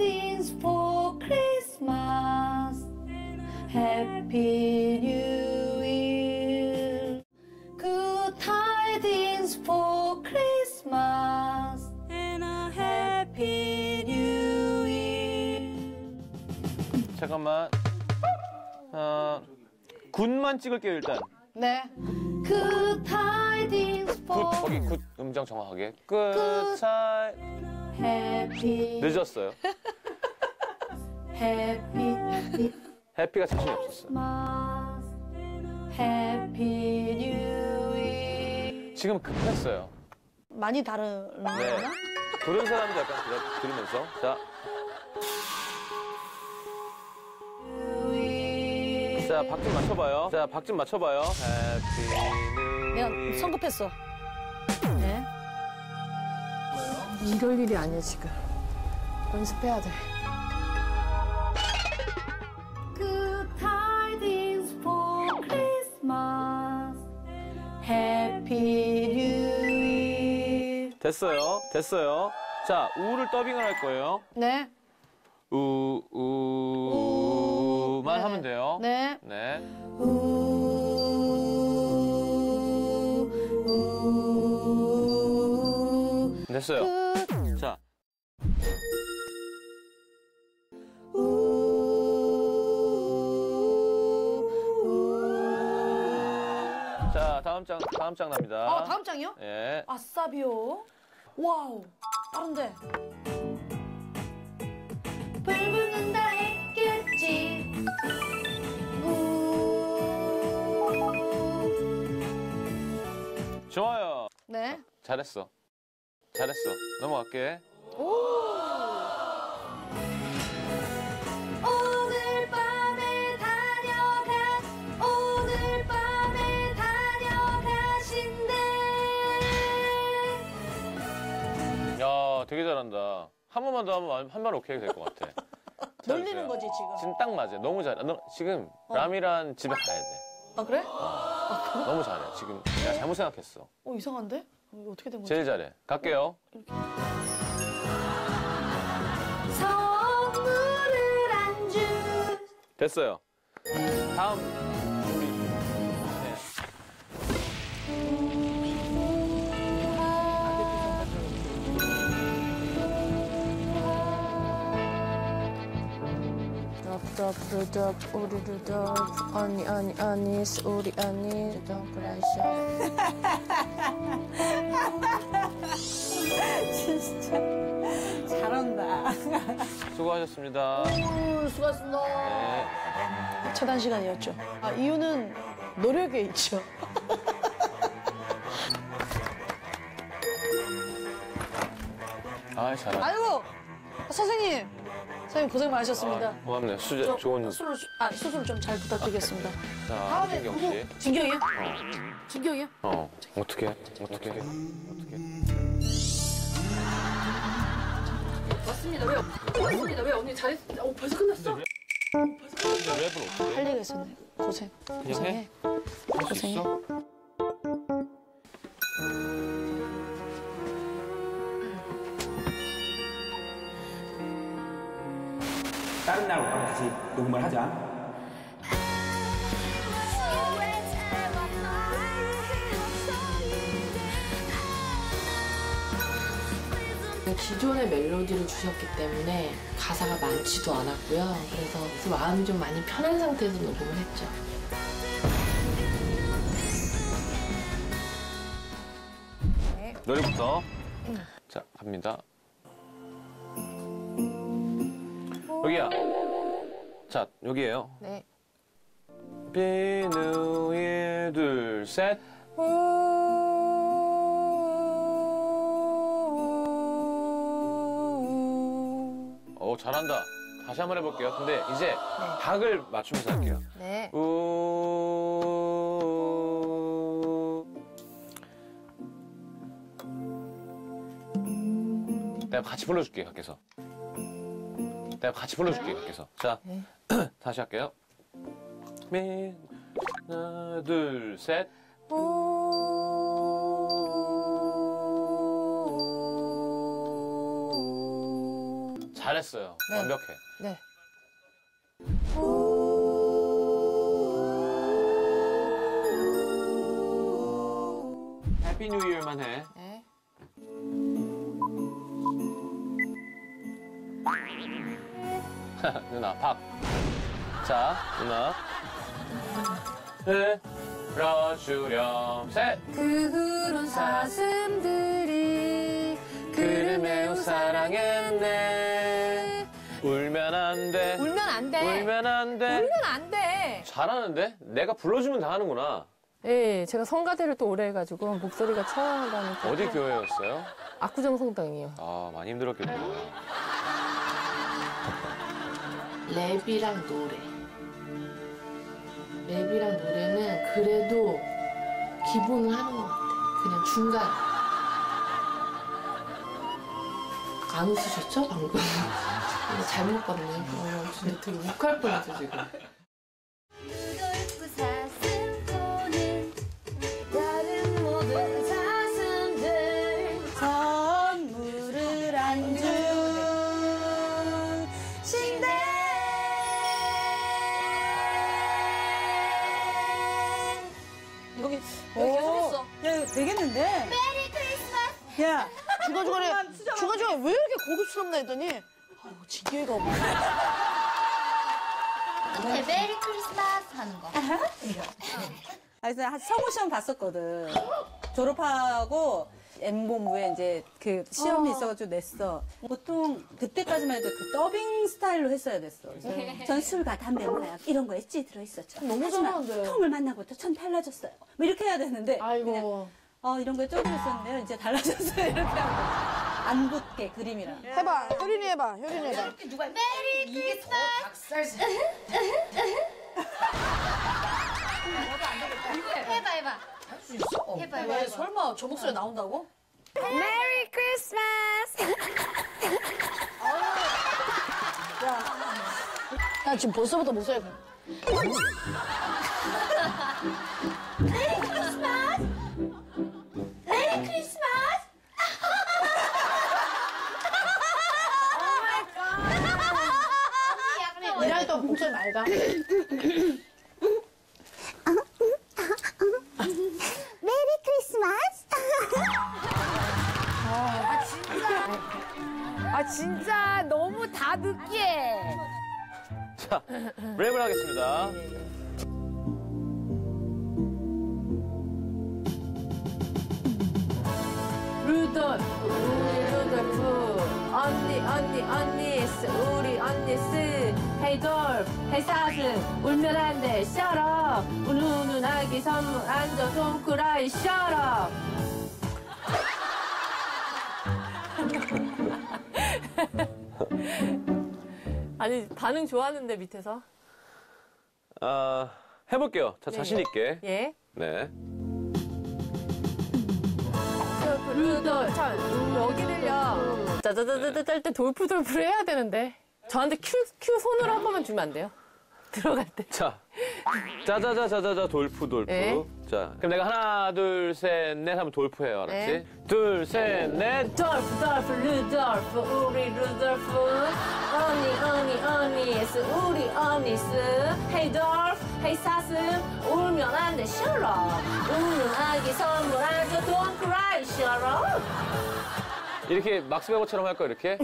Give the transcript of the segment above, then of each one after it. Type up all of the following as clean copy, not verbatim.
things for Christmas. Happy New Year. Good tidings for Christmas and a happy New Year. 잠깐만. 굿만 찍을게요, 일단. 네. Good tidings for. 굿, 거기 굿 음정 정확하게. Good tidings. 해피. 늦었어요. 해피. 해피가 자신이 없었어요. 해피 뉴이. 지금 급했어요. 많이 다르나? 네. 그런 사람도 약간 들으면서. 자. 자, 박 좀 맞춰봐요. 자, 박 좀 맞춰봐요. 해피 뉴이. 내가 성급했어. 네. 이럴 일이 아니야, 지금. 연습해야 돼. Good tidings for Christmas. Happy New Year. 됐어요, 됐어요. 자, 우를 더빙을 할 거예요. 네. 우만 네. 하면 돼요. 네. 네. 됐어요. 자. 자, 다음 장 납니다. 아, 다음 장이요? 예. 아싸비오. 와우. 빠른데. 불 붙는다 했겠지. 좋아요. 네. 잘했어. 잘했어. 넘어갈게. 오! 오늘 밤에 다녀가신대. 야, 되게 잘한다. 한 번만 더 하면 한 번 오케이 될 것 같아. 놀리는 거지, 지금. 지금 딱 맞아. 너무 잘해. 지금 라미란 집에 가야 돼. 아, 그래? 아, 그래? 너무 잘해. 지금 내가 잘못 생각했어. 어, 이상한데? 어떻게 된 거지? 제일 잘해. 갈게요. 이렇게. 선물을 안 줄. 됐어요. 다음. 덥덥덥덥 우리 두덥 아니 아니 아니 우리 아니 두덥 그라이셔. 진짜 잘한다. 수고하셨습니다. 오, 수고하셨습니다. 네. 차단 시간이었죠. 아, 이유는 노력에 있죠. 아, 잘한다. 아이고, 선생님 고생 많으셨습니다. 아, 고맙네요. 수제 좋은 수술 좀 잘 부탁드리겠습니다. 자, 다음에 누구? 진경이요? 진경이요? 어, 어떻게? 맞습니다. 왜요? 맞습니다. 왜 언니 잘했? 어, 벌써 끝났어? 벌써 끝났어? 할 얘기가 있었네. 고생해. 고생해. 다른 날 오빠랑 같이 녹음을 하자. 기존의 멜로디를 주셨기 때문에 가사가 많지도 않았고요. 그래서 마음이 좀 많이 편한 상태에서 녹음을 했죠. 네. 노래부터. 자, 갑니다. 여기야. 자, 여기예요. 네. 비누 1, 2, 셋. 오, 잘한다. 다시 한번 해볼게요. 근데 이제 네. 박을 맞추면서 할게요. 네. 내가 같이 불러줄게, 밖에서. 내가 같이 불러줄게, 밖에서. 자, 네. 다시 할게요. 하나, 둘, 셋. 잘했어요. 네. 완벽해. 네. 해피 뉴 이어만 해. 네. 누나 밥. 자, 누나. 들어주렴 셋. 그 후론 사슴들이 그를 매우 사랑했네. 울면 안 돼. 울면 안 돼. 울면 안 돼. 울면 안 돼. 잘하는데? 내가 불러주면 다 하는구나. 예, 제가 성가대를 또 오래 해가지고 목소리가 청아하다는. 어디 교회였어요? 압구정 성당이요. 아, 많이 힘들었겠네요. 랩이랑 노래. 랩이랑 노래는 그래도 기본을 하는 것 같아. 그냥 중간. 안 웃으셨죠, 방금? 잘못 봤네. 진짜 되게 욱할 뻔했어, 지금. 되겠는데? 메리 크리스마스! 야, 중간중간에 왜 이렇게 고급스럽나 했더니 아우, 지혜가 없네. 네, 메리 크리스마스 하는 거. 이거. 아니, 나 성우 시험 봤었거든. 졸업하고 M본부에 이제 그 시험이 있어가지고 냈어. 보통 그때까지만 해도 그 더빙 스타일로 했어야 됐어. 전 술과 담배, 마약 이런 거에 찌들어있었죠. 너무 잘하는데요. 톰을 만나고부터 참 달라졌어요. 뭐 이렇게 해야 되는데 아이고. 그냥 이런 거에 쪼고 있었는데요. 이제 달라졌어요. 이렇게 하고. 안 붙게 그림이랑. 해봐. 효린이 해봐. 효린이 해봐. 이렇게 누가 메리 이게 더 박살지. 해봐, 해봐. 할 수 있어? 해봐, 해봐. 해봐. 설마 저 목소리 나온다고? 메리 크리스마스! 야, 지금 벌써부터 목소리. 메리 크리스마스! 메리 크리스마스! 오 마이 갓! 이럴 때 목소리 맑아. 진짜 너무 다 느끼해. 자, 랩을 하겠습니다. 루돌프 언니 우리 언니스 헤이돌프 헤사슴 울면 안 돼 셔럽 우는 아기 선물 안줘 손크라이 셔럽. 아니 반응 좋았는데 밑에서. 아 해볼게요. 저 자신 있게. 예. 네. 루돌 자 여기를요. 짜자자자자 짤 때 돌프돌프를 해야 되는데 저한테 큐 손으로 한 번만 주면 안 돼요? 들어갈 때. 자 짜자자자자자 돌프돌프. 예. 자 그럼 내가 하나 둘 셋 넷 하면 돌프해요. 알았지? 예. 둘 셋 넷 돌프 루돌프 우리 루돌프 언니스 우리 언니스 헤이 돌프 헤이 사슴 울면 안 돼 셔럽 우는 아기 선물 아주 don't cry 셔럽. 이렇게 막스 베버처럼 할 거야 이렇게?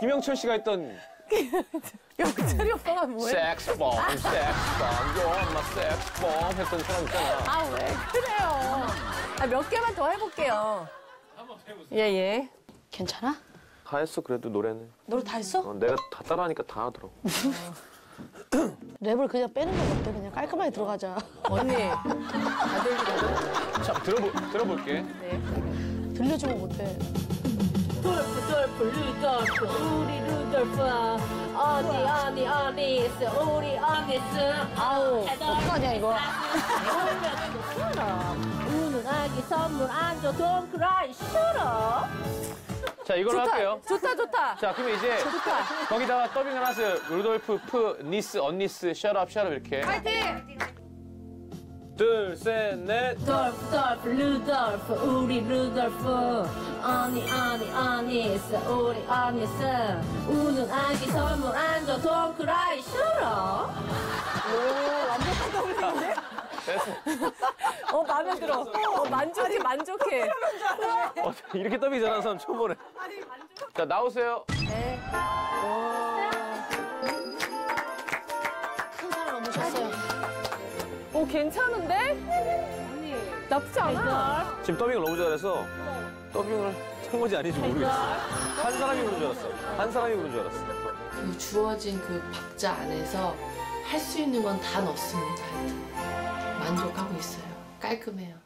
김영철 씨가 했던 영철이 오빠가 뭐예요? 섹스범, you're my 섹스범 했던 사람 있잖아. 아, 왜 그래요? 아, 몇 개만 더 해볼게요. 한번 해보세요. 예예. 괜찮아? 다 했어, 그래도 노래는. 노래 다 했어? 내가 다 따라하니까 다 하더라고. 랩을 그냥 빼는 건 어때? 그냥 깔끔하게 들어가자. 언니, 다 들리거든? 자, 들어볼게. 네. 들려주면 못해. 돌프 루돌프 우리 루돌프 언니스 우리 언니스 아우 어떡하냐 이거. 우는 아기 선물 안 줘 don't cry 싫어. 자 이걸로 할게요. 좋다 자 그럼 이제 좋다. 거기다가 더빙을 하세요. 루돌프 프 니스 언니스 셔럽 이렇게. 파이팅. 둘, 셋, 넷. 루돌프, 우리 루돌프. 언니스 우리 언니스 우는 아기 선물 안줘 Don't cry 싫어. 오 완전 감동적인데? 마음에 들어. 만족해 만족해. 이렇게 더빙 잘하는 사람 처음 보네. 자 나오세요. 네. 큰 사람 오셨어요. 오 괜찮은데? 언니 나쁘지 않아. 지금 더빙을 너무 잘해서 더빙을. 한 건지 아닌지 모르겠어. 한 사람이 부른 줄 알았어. 한 사람이 부른 줄 알았어. 그 주어진 그 박자 안에서 할 수 있는 건 다 넣었습니다. 만족하고 있어요. 깔끔해요.